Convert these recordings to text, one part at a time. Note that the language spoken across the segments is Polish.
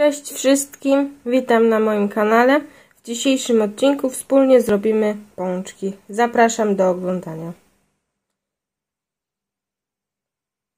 Cześć wszystkim, witam na moim kanale. W dzisiejszym odcinku wspólnie zrobimy pączki. Zapraszam do oglądania.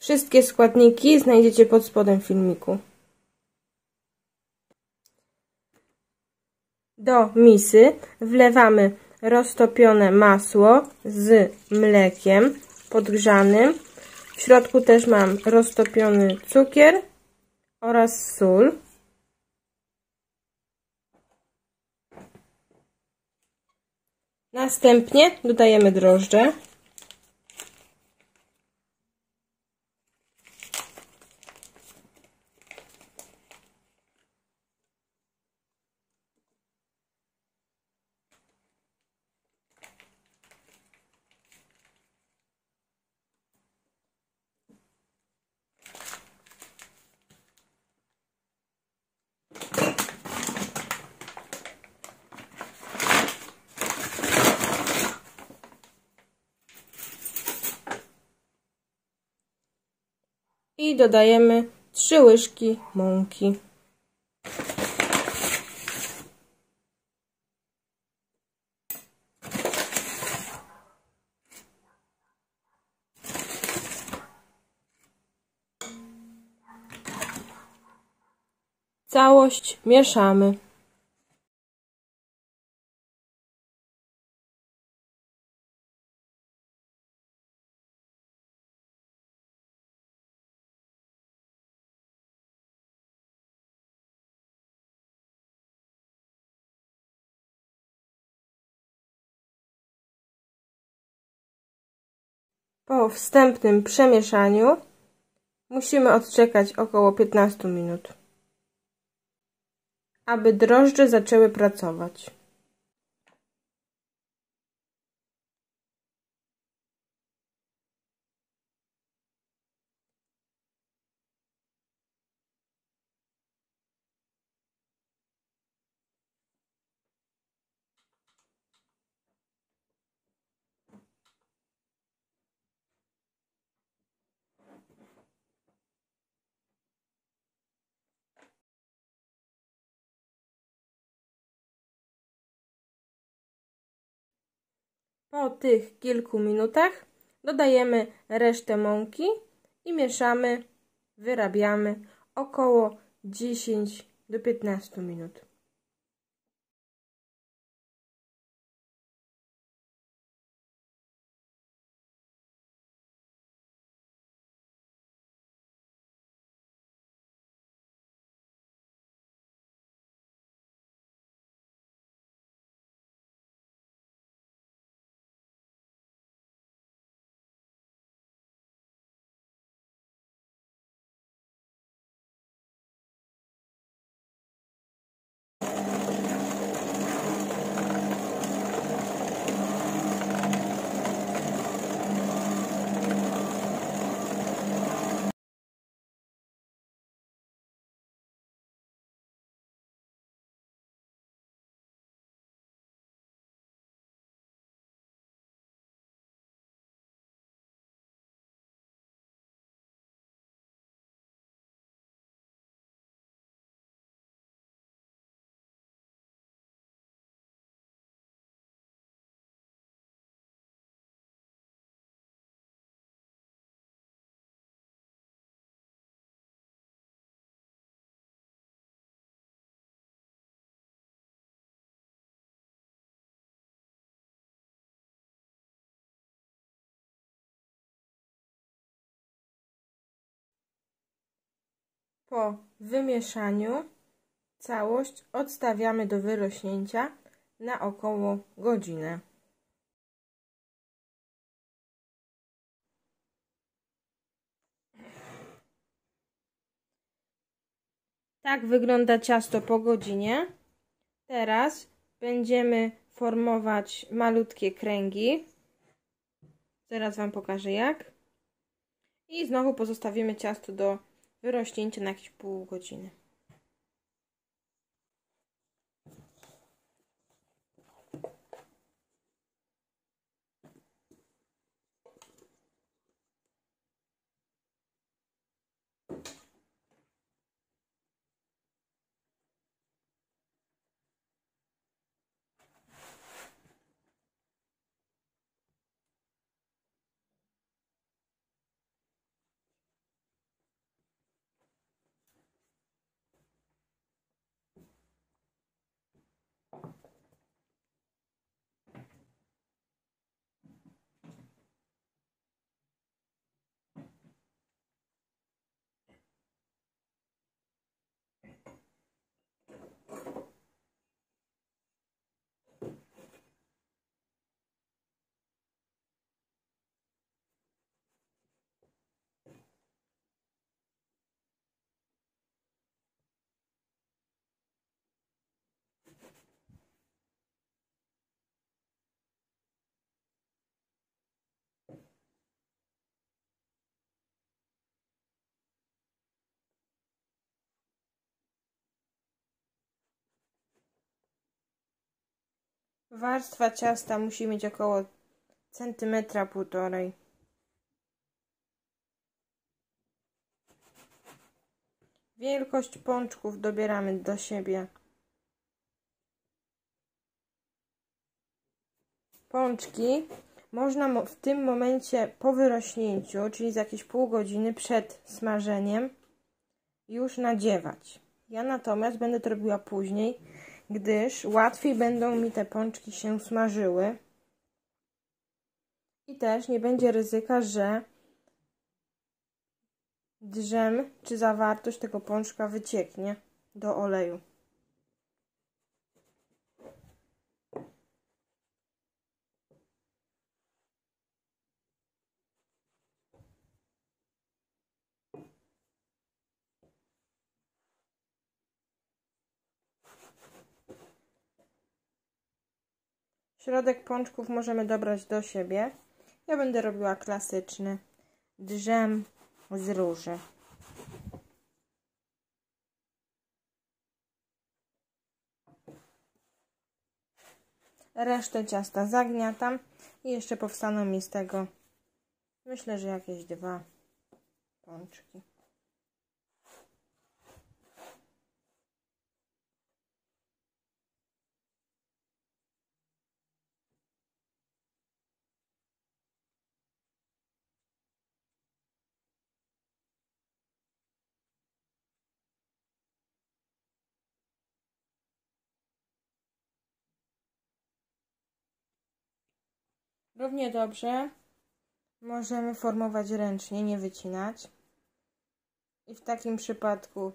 Wszystkie składniki znajdziecie pod spodem filmiku. Do misy wlewamy roztopione masło z mlekiem podgrzanym. W środku też mam roztopiony cukier oraz sól. Następnie dodajemy drożdże. I dodajemy 3 łyżki mąki. Całość mieszamy. Po wstępnym przemieszaniu musimy odczekać około 15 minut, aby drożdże zaczęły pracować. Po tych kilku minutach dodajemy resztę mąki i mieszamy, wyrabiamy około 10 do 15 minut. Po wymieszaniu całość odstawiamy do wyrośnięcia na około godzinę. Tak wygląda ciasto po godzinie. Teraz będziemy formować malutkie kręgi. Zaraz Wam pokażę jak. I znowu pozostawimy ciasto do wyrośnięcie na jakieś pół godziny. Warstwa ciasta musi mieć około 1,5 cm. Wielkość pączków dobieramy do siebie. Pączki można w tym momencie po wyrośnięciu, czyli za jakieś pół godziny przed smażeniem, już nadziewać. Ja natomiast będę to robiła później, gdyż łatwiej będą mi te pączki się smażyły i też nie będzie ryzyka, że drzem czy zawartość tego pączka wycieknie do oleju. Środek pączków możemy dobrać do siebie. Ja będę robiła klasyczny dżem z róży. Resztę ciasta zagniatam i jeszcze powstaną mi z tego, myślę, że jakieś 2 pączki. Równie dobrze możemy formować ręcznie, nie wycinać. I w takim przypadku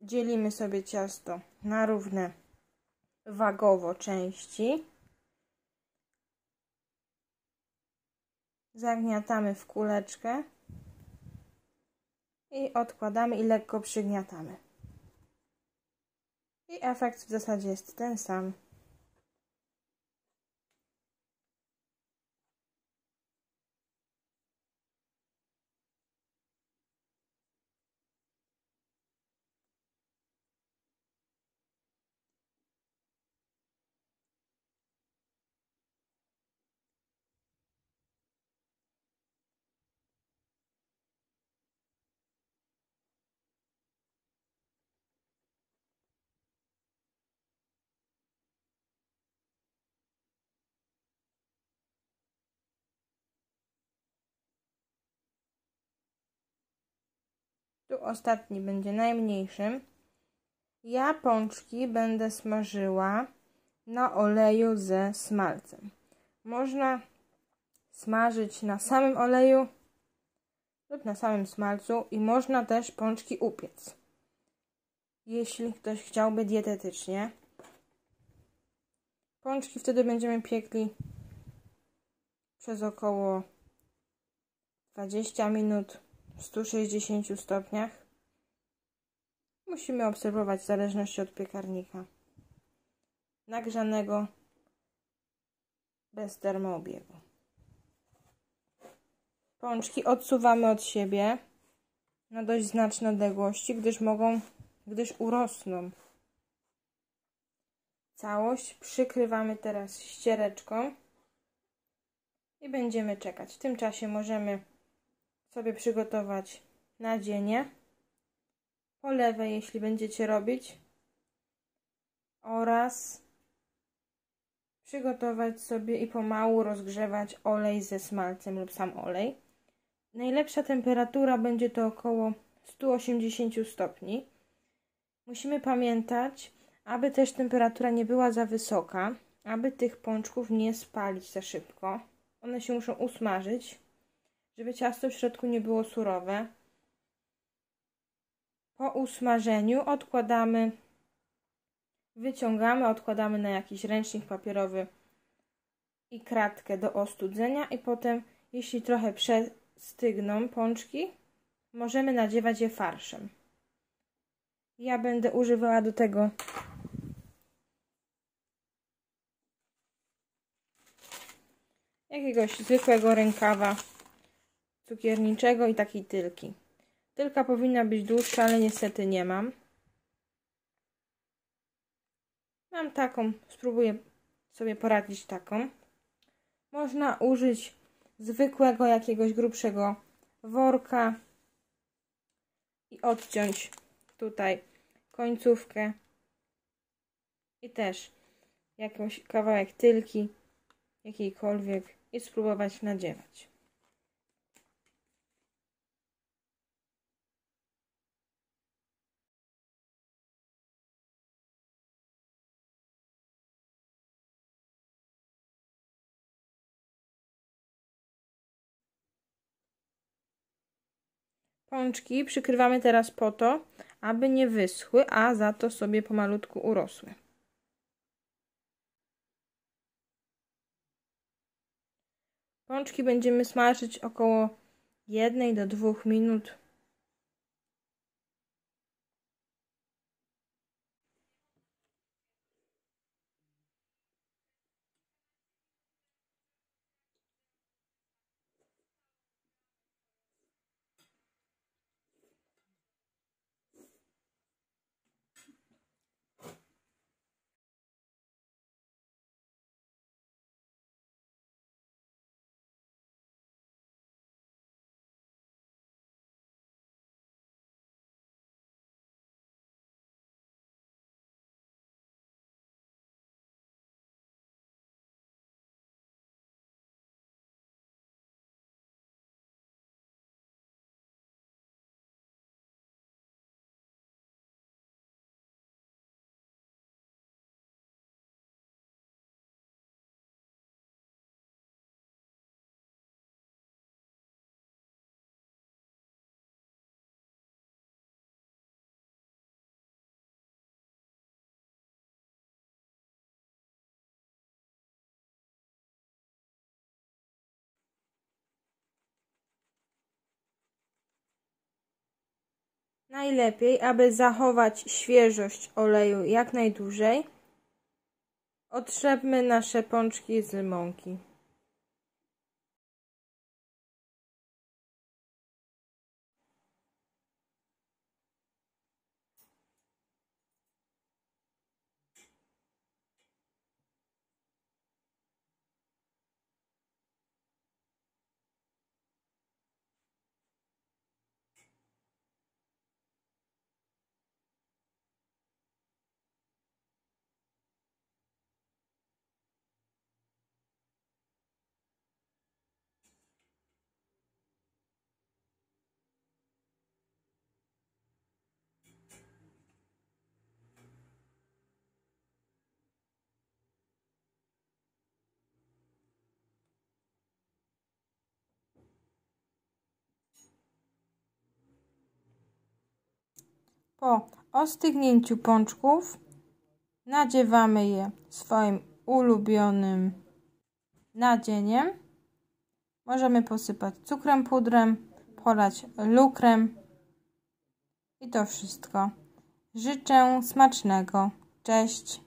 dzielimy sobie ciasto na równe wagowo części. Zagniatamy w kuleczkę i odkładamy i lekko przygniatamy. I efekt w zasadzie jest ten sam. Ostatni będzie najmniejszym. Ja pączki będę smażyła na oleju ze smalcem. Można smażyć na samym oleju lub na samym smalcu i można też pączki upiec. Jeśli ktoś chciałby dietetycznie. Pączki wtedy będziemy piekli przez około 20 minut. W 160 stopniach. Musimy obserwować w zależności od piekarnika nagrzanego bez termoobiegu. Pączki odsuwamy od siebie na dość znaczne odległości, gdyż urosną. Całość przykrywamy teraz ściereczką i będziemy czekać. W tym czasie możemy sobie przygotować nadzienie, polewę, jeśli będziecie robić, oraz przygotować sobie i pomału rozgrzewać olej ze smalcem lub sam olej. Najlepsza temperatura będzie to około 180 stopni. Musimy pamiętać, aby też temperatura nie była za wysoka, aby tych pączków nie spalić za szybko. One się muszą usmażyć, żeby ciasto w środku nie było surowe. Po usmażeniu odkładamy, wyciągamy, odkładamy na jakiś ręcznik papierowy i kratkę do ostudzenia i potem, jeśli trochę przestygną pączki, możemy nadziewać je farszem. Ja będę używała do tego jakiegoś zwykłego rękawa cukierniczego i takiej tylki. Tylka powinna być dłuższa, ale niestety nie mam. Mam taką, spróbuję sobie poradzić taką. Można użyć zwykłego jakiegoś grubszego worka i odciąć tutaj końcówkę i też jakiś kawałek tylki jakiejkolwiek i spróbować nadziewać. Pączki przykrywamy teraz po to, aby nie wyschły, a za to sobie pomalutku urosły. Pączki będziemy smażyć około 1 do 2 minut. Najlepiej, aby zachować świeżość oleju jak najdłużej, otrzepmy nasze pączki z mąki. Po ostygnięciu pączków nadziewamy je swoim ulubionym nadzieniem. Możemy posypać cukrem pudrem, polać lukrem i to wszystko. Życzę smacznego. Cześć!